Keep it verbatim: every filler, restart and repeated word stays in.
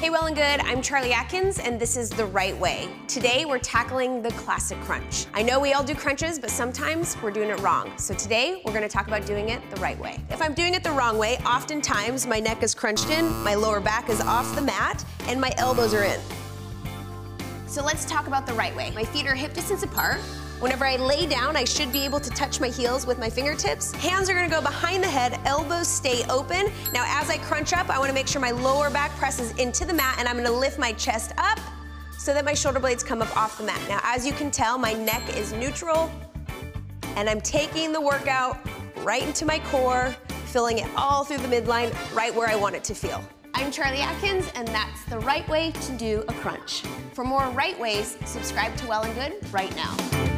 Hey, Well and Good, I'm Charlee Atkins, and this is The Right Way. Today, we're tackling the classic crunch. I know we all do crunches, but sometimes we're doing it wrong. So today, we're gonna talk about doing it the right way. If I'm doing it the wrong way, oftentimes my neck is crunched in, my lower back is off the mat, and my elbows are in. So let's talk about the right way. My feet are hip distance apart. Whenever I lay down, I should be able to touch my heels with my fingertips. Hands are gonna go behind the head, elbows stay open. Now as I crunch up, I wanna make sure my lower back presses into the mat, and I'm gonna lift my chest up so that my shoulder blades come up off the mat. Now as you can tell, my neck is neutral, and I'm taking the workout right into my core, feeling it all through the midline, right where I want it to feel. I'm Charlee Atkins, and that's the right way to do a crunch. For more right ways, subscribe to Well and Good right now.